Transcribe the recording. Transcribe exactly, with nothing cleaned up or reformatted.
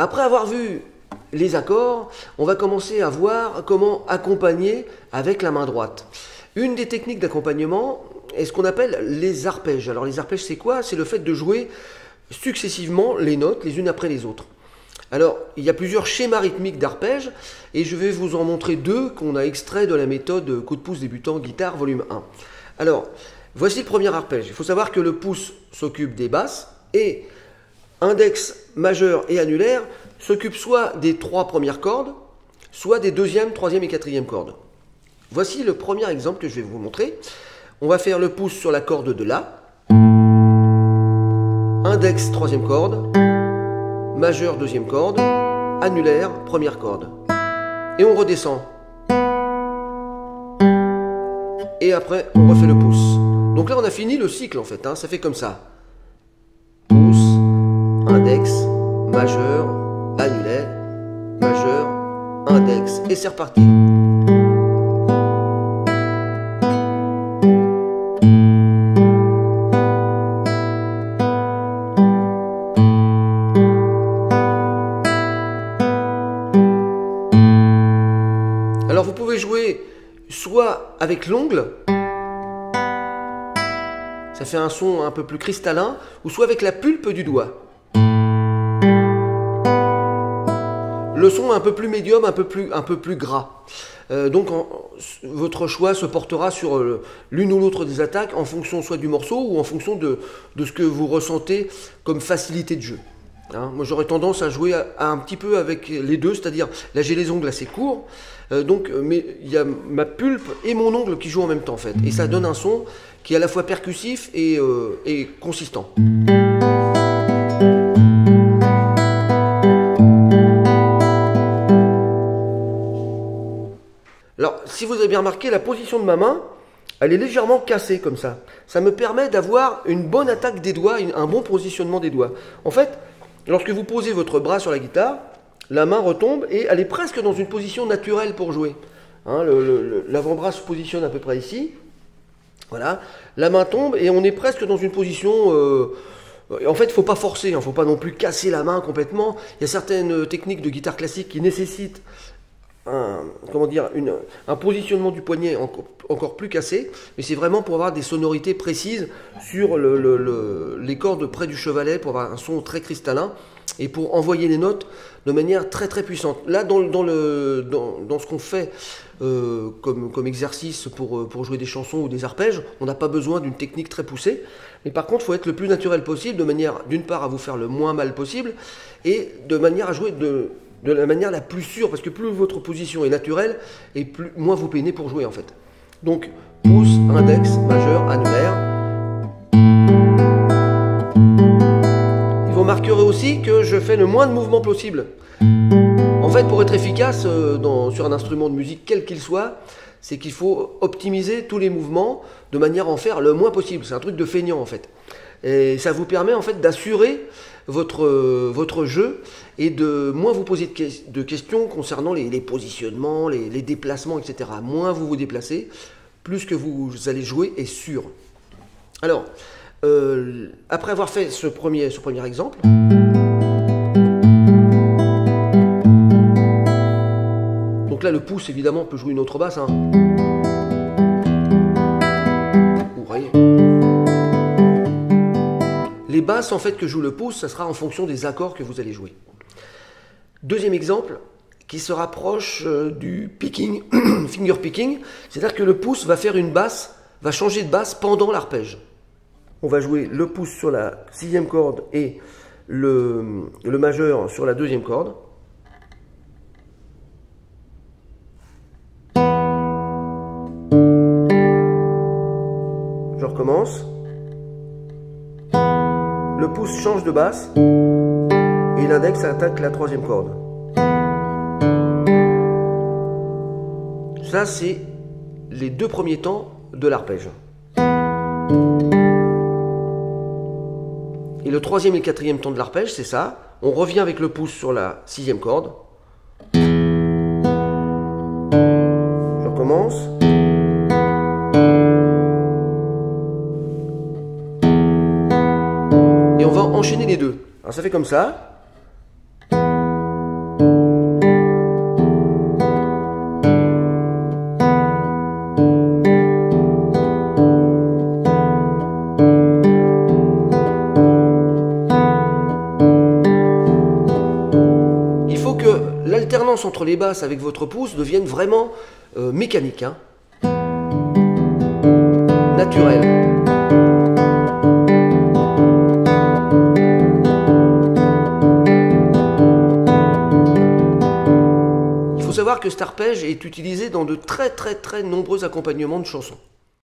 Après avoir vu les accords, on va commencer à voir comment accompagner avec la main droite. Une des techniques d'accompagnement est ce qu'on appelle les arpèges. Alors les arpèges, c'est quoi? C'est le fait de jouer successivement les notes les unes après les autres. Alors, il y a plusieurs schémas rythmiques d'arpèges et je vais vous en montrer deux qu'on a extrait de la méthode coup de pouce débutant guitare volume un. Alors, voici le premier arpège. Il faut savoir que le pouce s'occupe des basses et index majeur et annulaire s'occupe soit des trois premières cordes, soit des deuxième, troisième et quatrième cordes. Voici le premier exemple que je vais vous montrer. On va faire le pouce sur la corde de La, index troisième corde, majeur deuxième corde, annulaire première corde. Et on redescend. Et après on refait le pouce. Donc là on a fini le cycle en fait, hein. Ça fait comme ça. Pouce, index, majeur, annulaire, majeur, index. Et c'est reparti. Alors vous pouvez jouer soit avec l'ongle, ça fait un son un peu plus cristallin, ou soit avec la pulpe du doigt. Le son un peu plus médium, un peu plus, un peu plus gras. Euh, donc en, votre choix se portera sur euh, l'une ou l'autre des attaques en fonction soit du morceau ou en fonction de, de ce que vous ressentez comme facilité de jeu. Hein, moi j'aurais tendance à jouer à, à un petit peu avec les deux, c'est-à-dire là j'ai les ongles assez courts, euh, donc mais il y a ma pulpe et mon ongle qui jouent en même temps en fait, et ça donne un son qui est à la fois percussif et, euh, et consistant. Alors si vous avez bien remarqué, la position de ma main, elle est légèrement cassée comme ça. Ça me permet d'avoir une bonne attaque des doigts, une, un bon positionnement des doigts. En fait, lorsque vous posez votre bras sur la guitare, la main retombe et elle est presque dans une position naturelle pour jouer. Hein, l'avant-bras se positionne à peu près ici. Voilà, la main tombe et on est presque dans une position... Euh, en fait, il ne faut pas forcer, il ne faut pas non plus casser la main complètement. Il y a certaines techniques de guitare classique qui nécessitent un, comment dire, une, un positionnement du poignet encore, encore plus cassé. Mais c'est vraiment pour avoir des sonorités précises sur le, le, le, les cordes près du chevalet, pour avoir un son très cristallin et pour envoyer les notes de manière très très puissante. Là, dans, dans, le, dans, dans ce qu'on fait euh, comme, comme exercice pour, pour jouer des chansons ou des arpèges, on n'a pas besoin d'une technique très poussée. Mais par contre, il faut être le plus naturel possible, de manière d'une part à vous faire le moins mal possible et de manière à jouer de... de la manière la plus sûre, parce que plus votre position est naturelle, et plus, moins vous peinez pour jouer en fait. Donc, pouce, index, majeur, annulaire. Et vous remarquerez aussi que je fais le moins de mouvements possible. En fait, pour être efficace euh, dans, sur un instrument de musique, quel qu'il soit, c'est qu'il faut optimiser tous les mouvements de manière à en faire le moins possible. C'est un truc de feignant en fait. Et ça vous permet en fait d'assurer votre, euh, votre jeu et de moins vous poser de, que de questions concernant les, les positionnements, les, les déplacements, et cetera. Moins vous vous déplacez, plus que vous allez jouer est sûr. Alors, euh, après avoir fait ce premier, ce premier exemple, donc là le pouce évidemment peut jouer une autre basse. Hein. Les basses en fait que joue le pouce, ça sera en fonction des accords que vous allez jouer. Deuxième exemple qui se rapproche euh, du picking, finger picking, c'est-à-dire que le pouce va faire une basse, va changer de basse pendant l'arpège. On va jouer le pouce sur la sixième corde et le, le majeur sur la deuxième corde. Je recommence. Le pouce change de basse et l'index attaque la troisième corde. Ça, c'est les deux premiers temps de l'arpège. Et le troisième et le quatrième temps de l'arpège, c'est ça. On revient avec le pouce sur la sixième corde. Je recommence. Enchaîner les deux. Alors ça fait comme ça. pour que l'alternance entre les basses avec votre pouce devienne vraiment euh, mécanique, hein, naturelle. Il faut savoir que cet arpège est utilisé dans de très très très nombreux accompagnements de chansons.